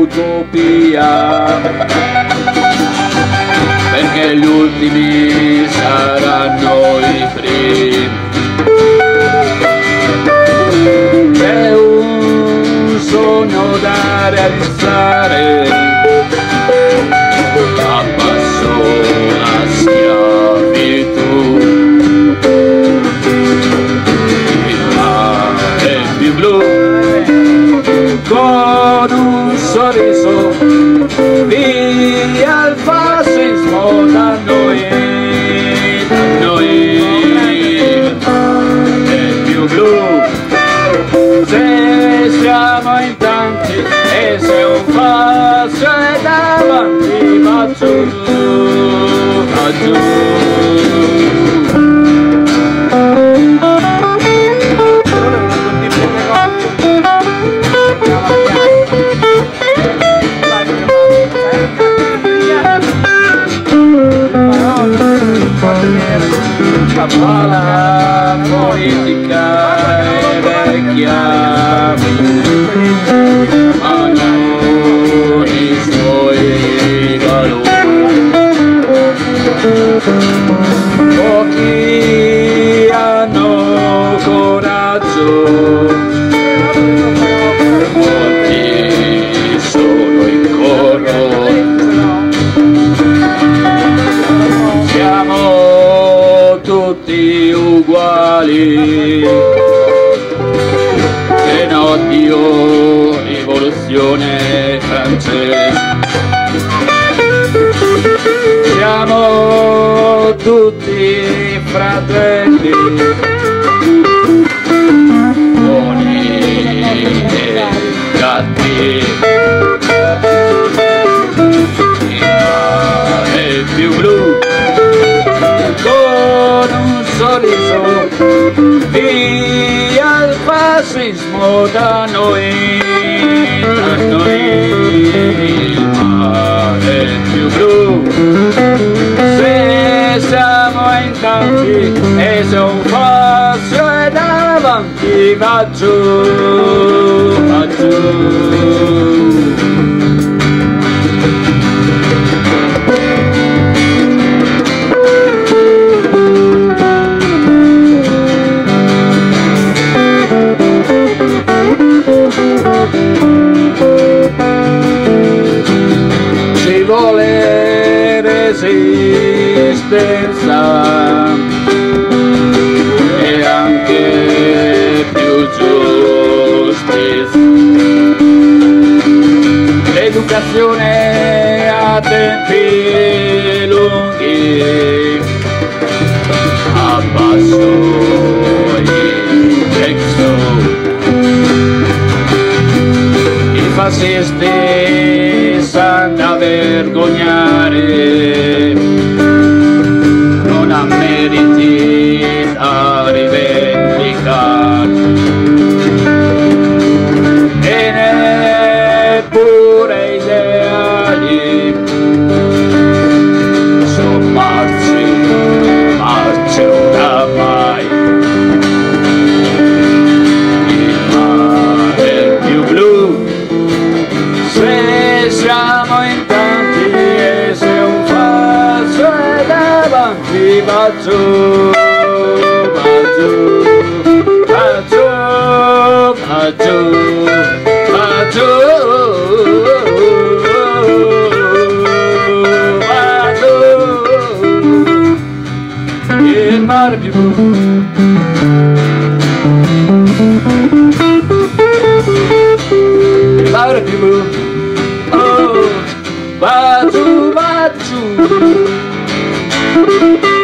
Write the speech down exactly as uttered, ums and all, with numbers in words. Utopia, perché gli ultimi saranno i primi, è un sogno da realizzare, abbasso la schiavitù, il mare più blu, sorriso, via il fascismo da noi, da noi è più blu, se siamo in tanti e se un passo è davanti va giù, va giù. La politica è vecchia, ma non i suoi valori. Pochi hanno coraggio, molti sono in corro. Siamo tutti uguali, e odio rivoluzione francese, siamo tutti fratelli, buoni e cattivi, il mare più blu, con un sorriso, via il fascismo da noi, da noi, il mare più blu, se siamo in tanti e se un passo è davanti va giù, va giù. Ci vuole resistenza e anche più giustizia, l'educazione a tempi lunghi, abbasso il prezzo. I fascisti s'han da vergognare, non ha meriti a rivendicare, e neppure ideali, son marci, marci oramai, il mare più blu. Se siamo in tanti e se un passo è davanti va giù, va giù, va giù, va giù, va giù, va giù, fare più, fare più, oh, va giù, va giù.